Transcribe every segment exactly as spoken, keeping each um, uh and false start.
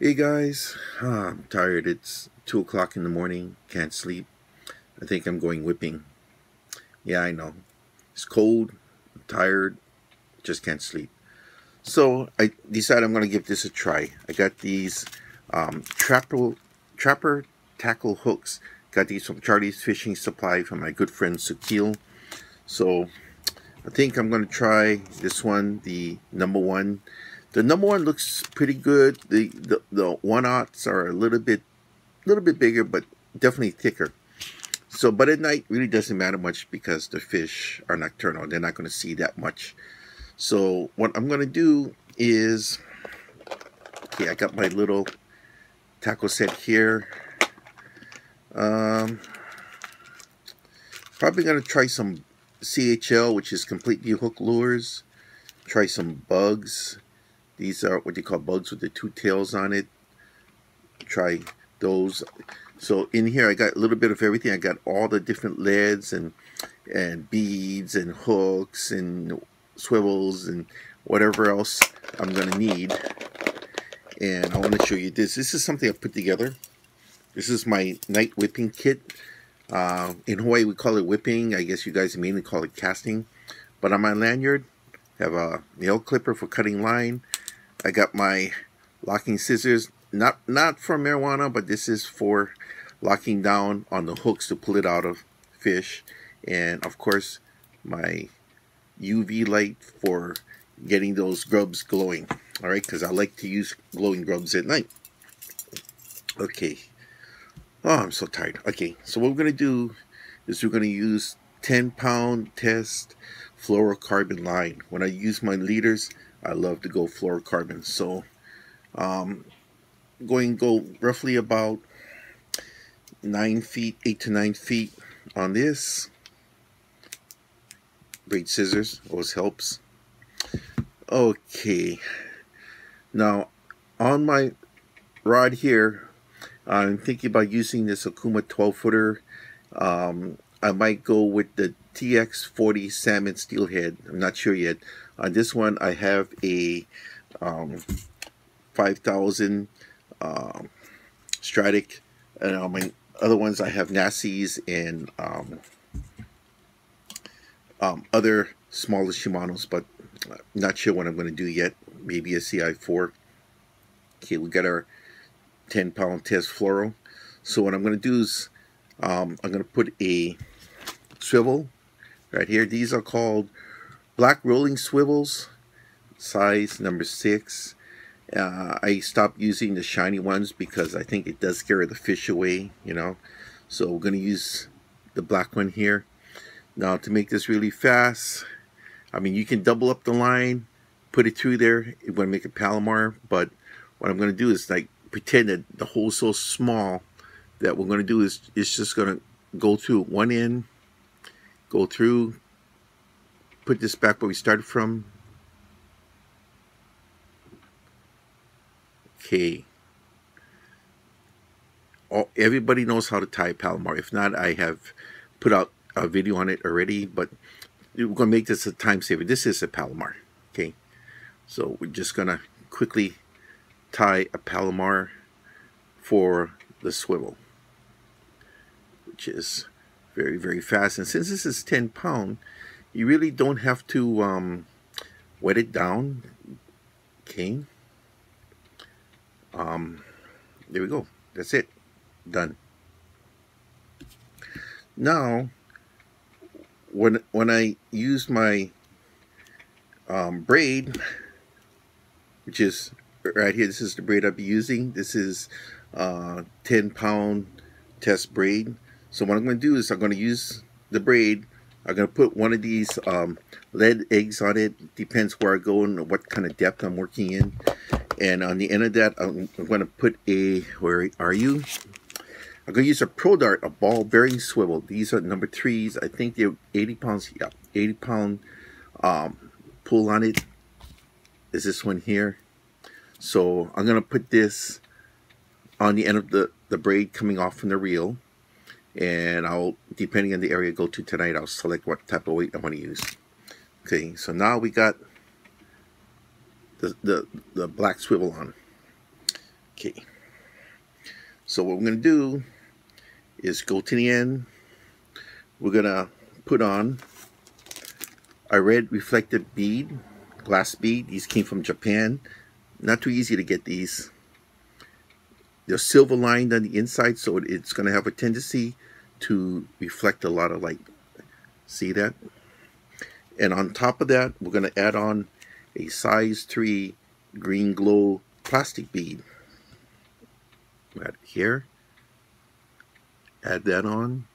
Hey guys, oh, I'm tired. It's two o'clock in the morning. Can't sleep. I think I'm going whipping. Yeah, I know. It's cold. I'm tired. Just can't sleep. So I decided I'm going to give this a try. I got these um, Trapper Trapper Tackle hooks. Got these from Charlie's Fishing Supply from my good friend Sukil. So I think I'm going to try this one, the number one. The number one looks pretty good. The the, the one-aughts are a little bit little bit bigger, but definitely thicker. So, but at night really doesn't matter much because the fish are nocturnal. They're not going to see that much. So what I'm going to do is, okay, I got my little tackle set here. Um, probably going to try some C H L, which is Completely Hooked Lures. Try some bugs. These are what they call bugs with the two tails on it. Try those. So in here I got a little bit of everything. I got all the different leads and and beads and hooks and swivels and whatever else I'm going to need. And I want to show you this. This is something I put together. This is my night whipping kit. Uh, in Hawaii we call it whipping. I guess you guys mainly call it casting. But on my lanyard I have a nail clipper for cutting line. I got my locking scissors, not not for marijuana, but this is for locking down on the hooks to pull it out of fish. And of course, my U V light for getting those grubs glowing. All right, because I like to use glowing grubs at night. Okay. Oh, I'm so tired. Okay, so what we're going to do is we're going to use ten pound test fluorocarbon line. When I use my leaders, I love to go fluorocarbon. So um, going go roughly about nine feet, eight to nine feet on this. Braid scissors always helps. Okay, now on my rod here, I'm thinking about using this Okuma twelve footer. um, I might go with the T X forty salmon steelhead. I'm not sure yet. On this one, I have a um, five thousand uh, Stradic, and on my other ones, I have Nassies and um, um, other smaller Shimano's, but I'm not sure what I'm going to do yet. Maybe a C I four. Okay, we got our ten pound test fluoro. So what I'm going to do is um, I'm going to put a swivel right here. These are called black rolling swivels, size number six. Uh, I stopped using the shiny ones because I think it does scare the fish away, you know. So we're going to use the black one here. Now to make this really fast, I mean, you can double up the line, put it through there. It's going to make a Palomar, but what I'm going to do is like pretend that the hole's so small that we're going to do is it's just going to go through one end, go through, put this back where we started from. Okay. All, everybody knows how to tie a Palomar. If not, I have put out a video on it already, but we're going to make this a time saver. This is a Palomar. Okay. So we're just going to quickly tie a Palomar for the swivel, which is very, very fast. And since this is ten pound, you really don't have to um, wet it down. Okay. Um, there we go. That's it. Done. Now, when when I use my um, braid, which is right here, this is the braid I'll be using. This is uh, ten pound test braid. So what I'm going to do is I'm going to use the braid. I'm going to put one of these um, lead eggs on it. Depends where I go and what kind of depth I'm working in. And on the end of that, I'm, I'm going to put a, where are you? I'm going to use a ProDart, a ball bearing swivel. These are number threes. I think they're eighty pounds. Yeah, eighty pound um, pull on it. Is this one here. So I'm going to put this on the end of the, the braid coming off from the reel. And I'll, depending on the area I go to tonight, I'll select what type of weight I want to use. Okay, so now we got the, the, the black swivel on. Okay, so what we're going to do is go to the end. We're going to put on a red reflective bead, glass bead. These came from Japan. Not too easy to get these. They're silver lined on the inside, so it's going to have a tendency to reflect a lot of light. See that? And on top of that, we're going to add on a size three green glow plastic bead. Right here. Add that on.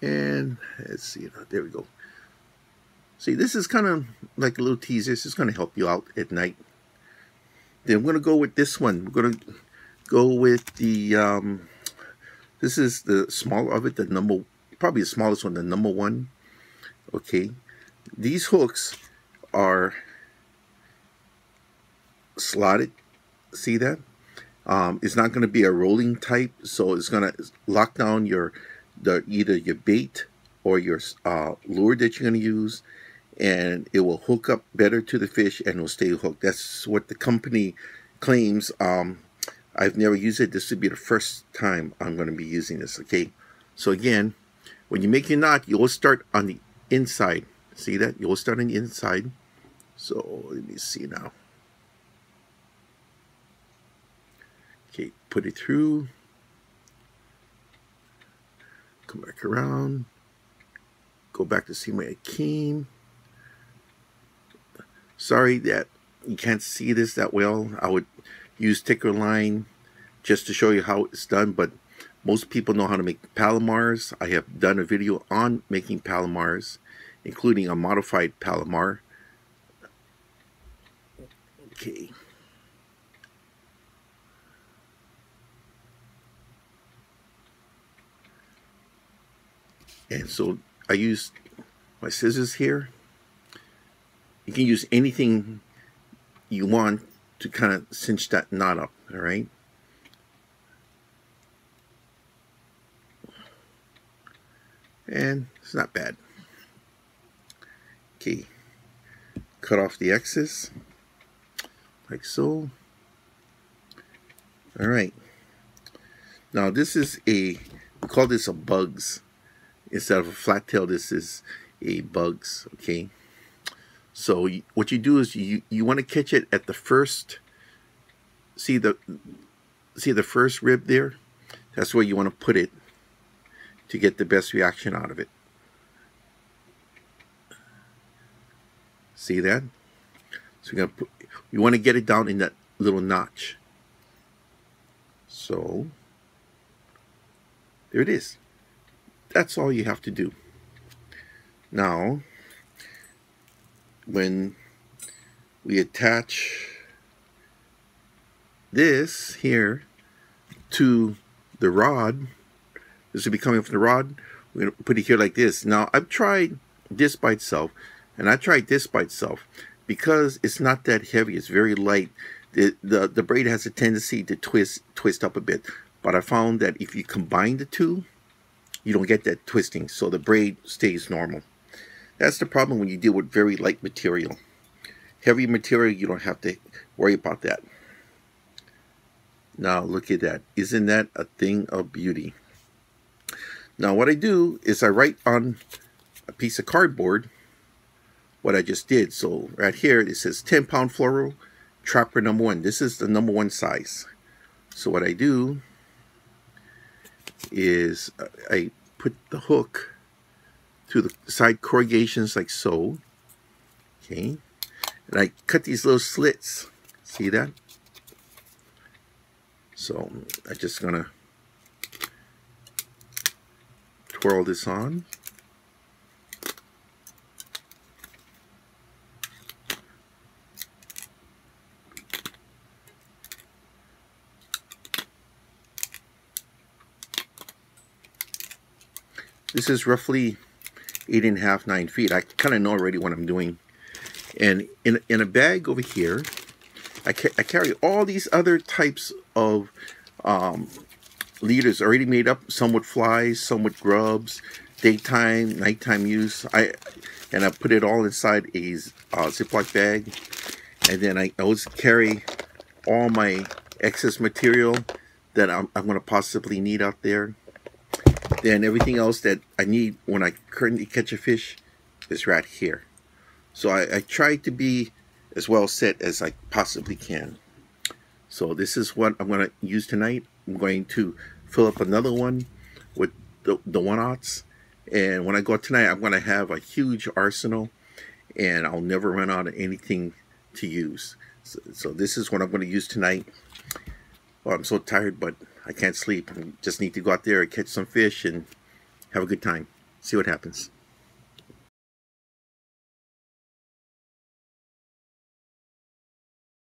And let's see, there we go. See, this is kind of like a little teaser. This is going to help you out at night. Then we're going to go with this one. We're going to go with the, um, this is the smaller of it, the number, probably the smallest one, the number one. Okay. These hooks are slotted. See that? Um, it's not going to be a rolling type, so it's going to lock down your the either your bait or your uh, lure that you're going to use, and it will hook up better to the fish and will stay hooked. That's what the company claims. Um, I've never used it. This would be the first time I'm going to be using this. Okay, so again, when you make your knot, you will start on the inside. See that? You will start on the inside. So let me see now. Okay, put it through. Come back around. Go back the same way I came. Sorry that you can't see this that well. I would use ticker line just to show you how it's done, but most people know how to make palomars. I have done a video on making palomars, including a modified palomar. Okay. And so I used my scissors here. You can use anything you want to kind of cinch that knot up, all right? And it's not bad. Okay, cut off the excess, like so. All right. Now this is a, we call this a bugs. Instead of a flat tail, this is a bugs, okay? So you, what you do is you, you want to catch it at the first, see the, see the first rib there? That's where you want to put it to get the best reaction out of it. See that? So you're gonna put, you want to get it down in that little notch. So, there it is. That's all you have to do. Now, when we attach this here to the rod, this will be coming from the rod, we're going to put it here like this. Now, I've tried this by itself, and I tried this by itself. Because it's not that heavy, it's very light, the, the, the braid has a tendency to twist, twist up a bit. But I found that if you combine the two, you don't get that twisting, so the braid stays normal. That's the problem when you deal with very light material. Heavy material, you don't have to worry about that. Now look at that. Isn't that a thing of beauty? Now what I do is I write on a piece of cardboard what I just did. So right here it says ten pound fluoro trapper number one. This is the number one size. So what I do is I put the hook through the side corrugations like so, okay, and I cut these little slits, see that? So I'm just gonna twirl this on, this is roughly eight and a half, nine feet. I kind of know already what I'm doing. And in, in a bag over here, I, ca I carry all these other types of um, leaders already made up, some with flies, some with grubs, daytime, nighttime use. I and I put it all inside a uh, Ziploc bag, and then I always carry all my excess material that I'm, I'm going to possibly need out there. Then everything else that I need when I currently catch a fish is right here. So I, I try to be as well set as I possibly can. So this is what I'm going to use tonight. I'm going to fill up another one with the, the one-aughts. And when I go out tonight, I'm going to have a huge arsenal, and I'll never run out of anything to use. So, so this is what I'm going to use tonight. Oh, I'm so tired, but I can't sleep. I just need to go out there and catch some fish and have a good time. See what happens.